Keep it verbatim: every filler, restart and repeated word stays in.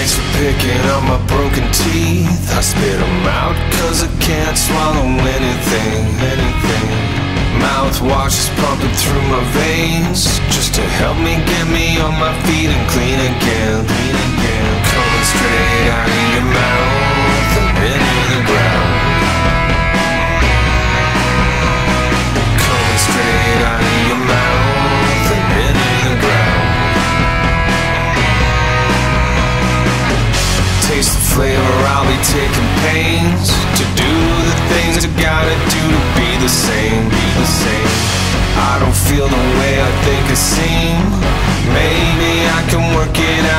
Thanks for picking up my broken teeth. I spit them out cause I can't swallow anything, anything. Mouthwash is pumping through my veins just to help me get me on my feet and clean again, clean again. Coming straight out of your mouth and into the ground. Coming straight out of your mouth and into the ground. Taste the flavor, I'll be taking pains to do the things I gotta do to be the same, be the same. I don't feel the way I think I seem. Maybe I can work it out.